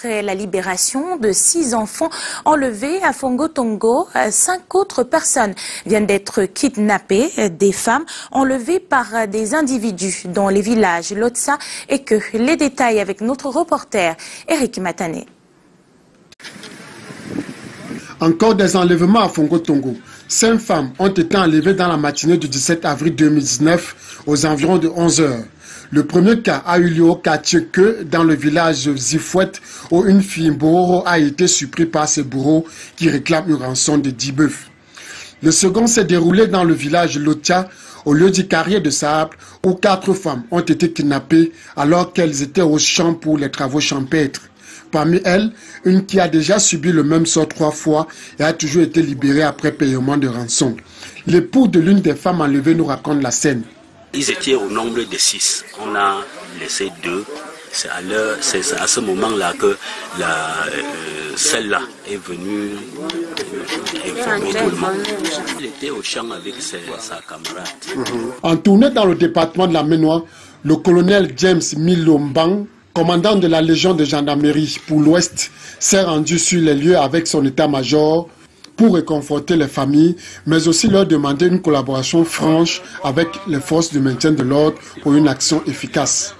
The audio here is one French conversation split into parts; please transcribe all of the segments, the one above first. après la libération de 6 enfants enlevés à Fongo Tongo. 5 autres personnes viennent d'être kidnappées, des femmes enlevées par des individus dans les villages Lotia et que les détails avec notre reporter Eric Matané. Encore des enlèvements à Fongo Tongo. 5 femmes ont été enlevées dans la matinée du 17 avril 2019 aux environs de 11 heures. Le premier cas a eu lieu au Katcheke, dans le village Zifouet, où une fille Mboro a été surprise par ses bourreaux qui réclament une rançon de 10 bœufs. Le second s'est déroulé dans le village Lotia, au lieu du carrier de sable, où 4 femmes ont été kidnappées alors qu'elles étaient au champ pour les travaux champêtres. Parmi elles, une qui a déjà subi le même sort 3 fois et a toujours été libérée après paiement de rançon. L'époux de l'une des femmes enlevées nous raconte la scène. Ils étaient au nombre de 6. On a laissé 2. C'est à ce moment-là que celle-là est venue informer tout le monde. Elle était au champ avec sa camarade. En tournée dans le département de la Ménoa, le colonel James Milombang, commandant de la Légion de Gendarmerie pour l'Ouest, s'est rendu sur les lieux avec son état-major pour réconforter les familles, mais aussi leur demander une collaboration franche avec les forces de maintien de l'ordre pour une action efficace.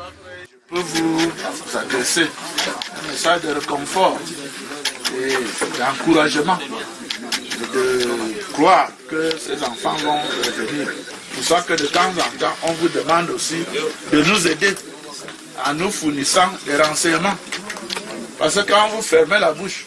Je peux vous adresser un message de réconfort et d'encouragement, de croire que ces enfants vont revenir. C'est pour ça que de temps en temps, on vous demande aussi de nous aider en nous fournissant des renseignements. Parce que quand vous fermez la bouche,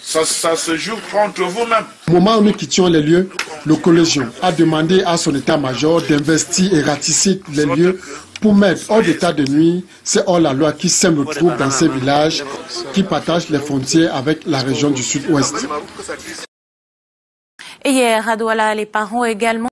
ça se joue contre vous-même. Au moment où nous quittions les lieux, le collégien a demandé à son état-major d'investir et ratisser les lieux pour mettre hors d'état de nuit ces hors-la-loi qui sèment le trouble dans ces villages qui partagent les frontières avec la région du sud-ouest. Hier, à Douala, les parents également